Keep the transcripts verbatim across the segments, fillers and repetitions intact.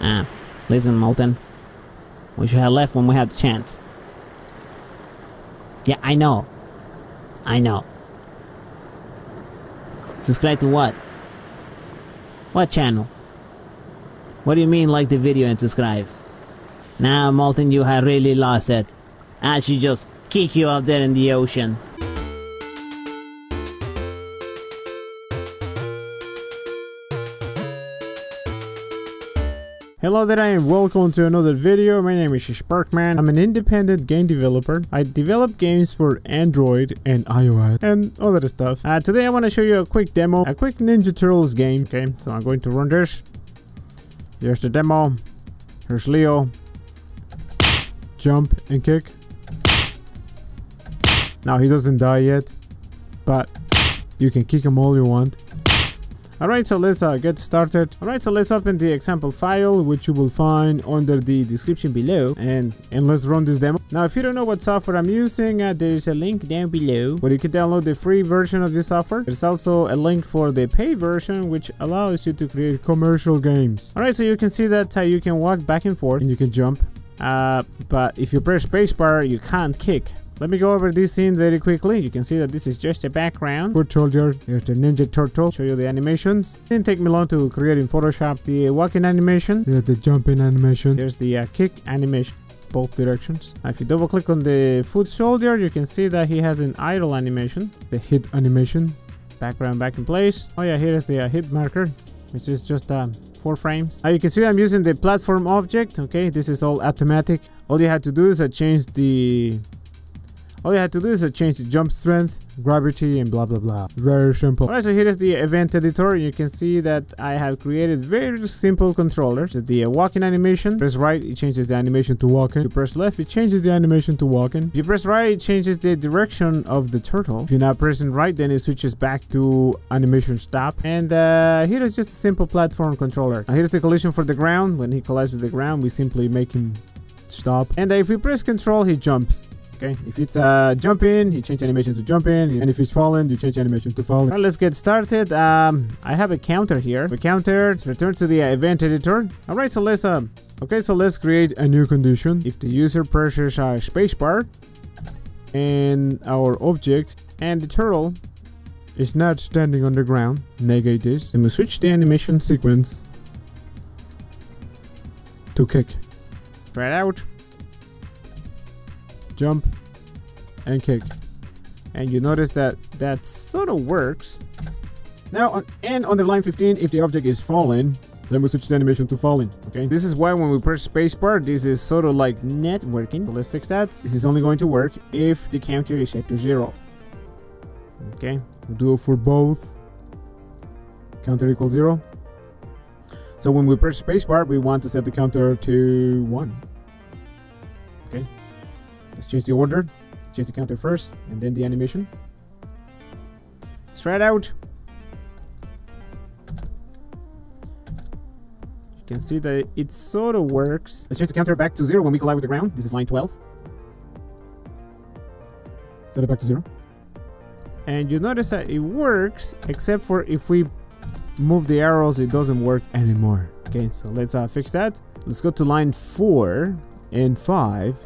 Ah, listen, Molten. We should have left when we had the chance. Yeah, I know. I know. Subscribe to what? What channel? What do you mean like the video and subscribe? Now, Molten, you have really lost it. I should just kick you out there in the ocean. Hello there and welcome to another video. My name is Sparckman. I'm an independent game developer. I develop games for Android and iOS and other stuff. Uh, today I want to show you a quick demo, a quick Ninja Turtles game. Okay, so I'm going to run this. There's the demo. Here's Leo. Jump and kick. Now he doesn't die yet, but you can kick him all you want. Alright, so let's uh, get started. Alright, so let's open the example file, which you will find under the description below. And, and let's run this demo. Now, if you don't know what software I'm using, uh, there's a link down below where you can download the free version of this software. There's also a link for the pay version, which allows you to create commercial games. Alright, so you can see that uh, you can walk back and forth and you can jump. Uh, but if you press spacebar, you can't kick. Let me go over this scene very quickly. You can see that this is just a background. Good soldier, here's the Ninja Turtle. Show you the animations. Didn't take me long to create in Photoshop the walking animation. There's the jumping animation. There's the uh, kick animation. Both directions. Now, if you double click on the foot soldier, you can see that he has an idle animation. The hit animation. Background back in place. Oh yeah, here is the uh, hit marker, which is just um, four frames. Now you can see I'm using the platform object. Okay, this is all automatic. All you have to do is uh, change the... All you have to do is change the jump strength, gravity, and blah blah blah. Very simple. Alright, so here is the event editor. You can see that I have created very simple controllers. The uh, walking animation. Press right, it changes the animation to walking. If you press left, it changes the animation to walking. If you press right, it changes the direction of the turtle. If you're not pressing right, then it switches back to animation stop. And uh, here is just a simple platform controller. Now here's the collision for the ground. When he collides with the ground, we simply make him stop. And uh, if we press control, he jumps. Okay, if it's uh, jumping, you change animation to jumping, and if it's falling, you change animation to falling. Alright, let's get started. Um, I have a counter here. The counter, let's return to the uh, event editor. Alright, so let's um, okay, so let's create a new condition. If the user presses our spacebar and our object and the turtle is not standing on the ground, negate this, and we switch the animation sequence to kick. Try it out. Jump and kick, and you notice that that sort of works. Now on, and on the line fifteen, if the object is falling, then we switch the animation to falling. Okay, this is why when we press spacebar, this is sort of like not working. So let's fix that. This is only going to work if the counter is set to zero. Okay, we'll do it for both. Counter equals zero. So when we press spacebar, we want to set the counter to one. Okay. Let's change the order, change the counter first, and then the animation. Let's try it out. You can see that it sort of works. Let's change the counter back to zero when we collide with the ground. This is line twelve. Set it back to zero. And you notice that it works, except for if we move the arrows, it doesn't work anymore. Okay, so let's uh, fix that. Let's go to line four and five.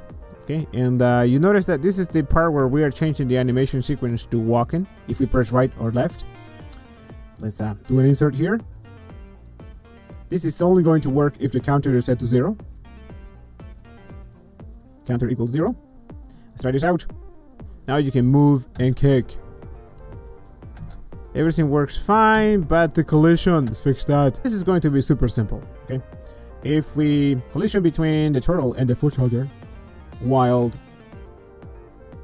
Okay, and uh, you notice that this is the part where we are changing the animation sequence to walking. If we press right or left, let's uh, do an insert here. This is only going to work if the counter is set to zero. Counter equals zero. Let's try this out. Now you can move and kick. Everything works fine, but the collision, let's fix that. This is going to be super simple. Okay, if we collision between the turtle and the foot soldier, Wild,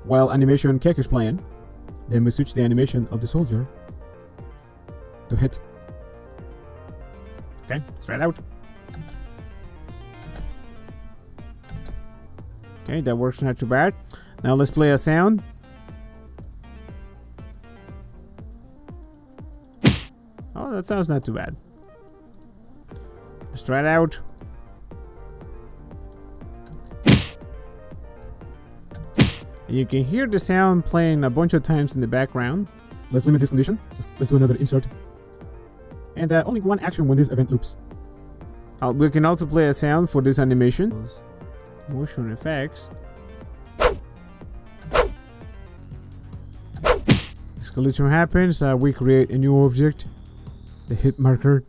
while animation kick is playing, then we switch the animation of the soldier to hit. Okay, straight out. Okay, that works not too bad. Now let's play a sound. Oh, that sounds not too bad. Let's try it out. You can hear the sound playing a bunch of times in the background. Let's limit this condition. Let's, let's do another insert. And uh, only one action when this event loops. Uh, we can also play a sound for this animation. Motion effects. This collision happens, uh, we create a new object, the hit marker.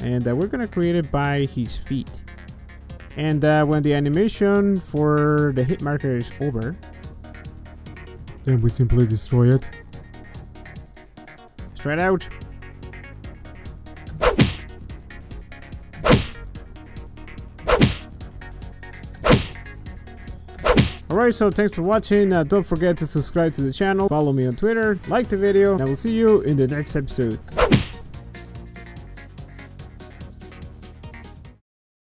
And uh, we're gonna create it by his feet. And uh, when the animation for the hit marker is over, then we simply destroy it. Straight out. Alright, so thanks for watching. Uh, don't forget to subscribe to the channel, follow me on Twitter, like the video, and I will see you in the next episode.